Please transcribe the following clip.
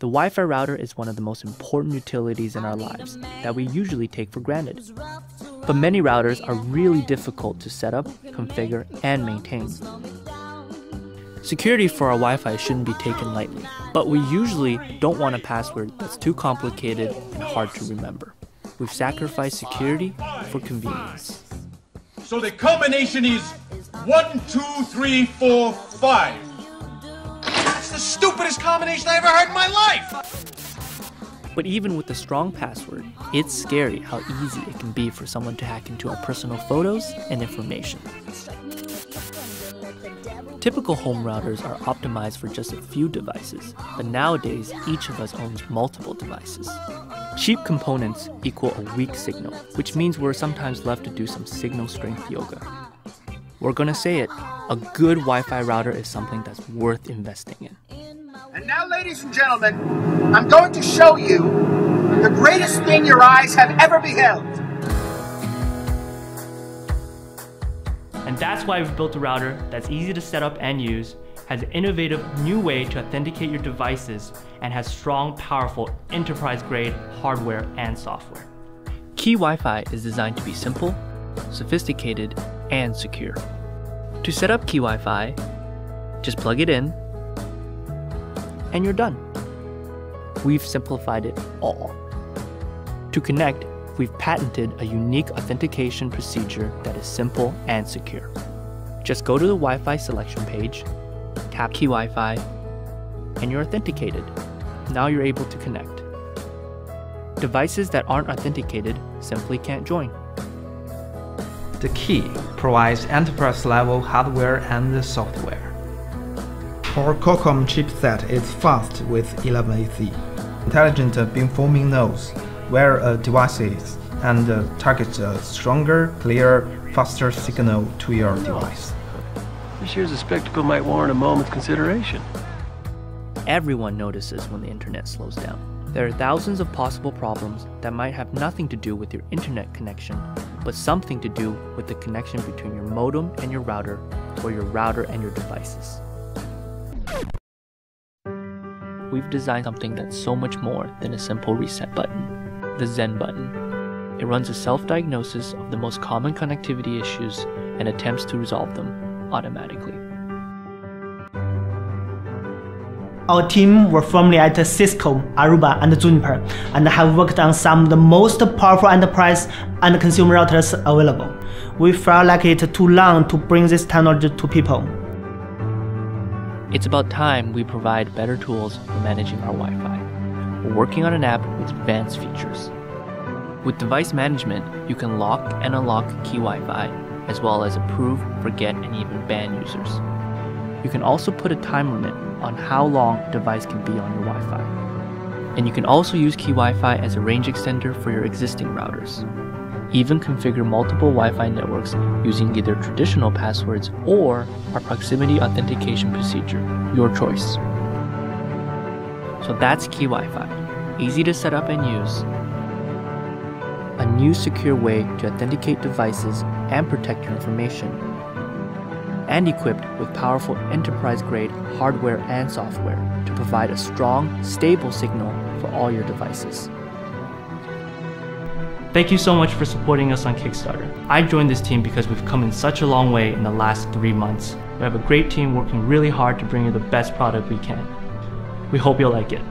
The Wi-Fi router is one of the most important utilities in our lives that we usually take for granted. But many routers are really difficult to set up, configure, and maintain. Security for our Wi-Fi shouldn't be taken lightly, but we usually don't want a password that's too complicated and hard to remember. We've sacrificed security for convenience. So the combination is 1, 2, 3, 4, 5. It's the stupidest combination I ever heard in my life! But even with a strong password, it's scary how easy it can be for someone to hack into our personal photos and information. Typical home routers are optimized for just a few devices, but nowadays each of us owns multiple devices. Cheap components equal a weak signal, which means we're sometimes left to do some signal strength yoga. We're gonna say it, a good Wi-Fi router is something that's worth investing in. And now, ladies and gentlemen, I'm going to show you the greatest thing your eyes have ever beheld. And that's why we've built a router that's easy to set up and use, has an innovative new way to authenticate your devices, and has strong, powerful, enterprise-grade hardware and software. Key Wi-Fi is designed to be simple, sophisticated, and secure. To set up Key Wi-Fi, just plug it in, and you're done. We've simplified it all. To connect, we've patented a unique authentication procedure that is simple and secure. Just go to the Wi-Fi selection page, tap Key Wi-Fi, and you're authenticated. Now you're able to connect. Devices that aren't authenticated simply can't join. The key provides enterprise-level hardware and software. Our Qualcomm chipset is fast with 11AC, intelligent beamforming nodes, where devices and targets a stronger, clearer, faster signal to your device. This year's a spectacle might warrant a moment's consideration. Everyone notices when the internet slows down. There are thousands of possible problems that might have nothing to do with your internet connection, but something to do with the connection between your modem and your router, or your router and your devices. We've designed something that's so much more than a simple reset button. The Zen button. It runs a self-diagnosis of the most common connectivity issues and attempts to resolve them automatically. Our team were formerly at Cisco, Aruba, and Juniper, and have worked on some of the most powerful enterprise and consumer routers available. We felt like it's too long to bring this technology to people. It's about time we provide better tools for managing our Wi-Fi. We're working on an app with advanced features. With device management, you can lock and unlock Key Wi-Fi, as well as approve, forget, and even ban users. You can also put a time limit on how long a device can be on your Wi-Fi. And you can also use Key Wi-Fi as a range extender for your existing routers. Even configure multiple Wi-Fi networks using either traditional passwords or our proximity authentication procedure, your choice. So that's Key Wi-Fi, easy to set up and use, a new secure way to authenticate devices and protect your information, and equipped with powerful enterprise-grade hardware and software to provide a strong, stable signal for all your devices. Thank you so much for supporting us on Kickstarter. I joined this team because we've come in such a long way in the last 3 months. We have a great team working really hard to bring you the best product we can. We hope you'll like it.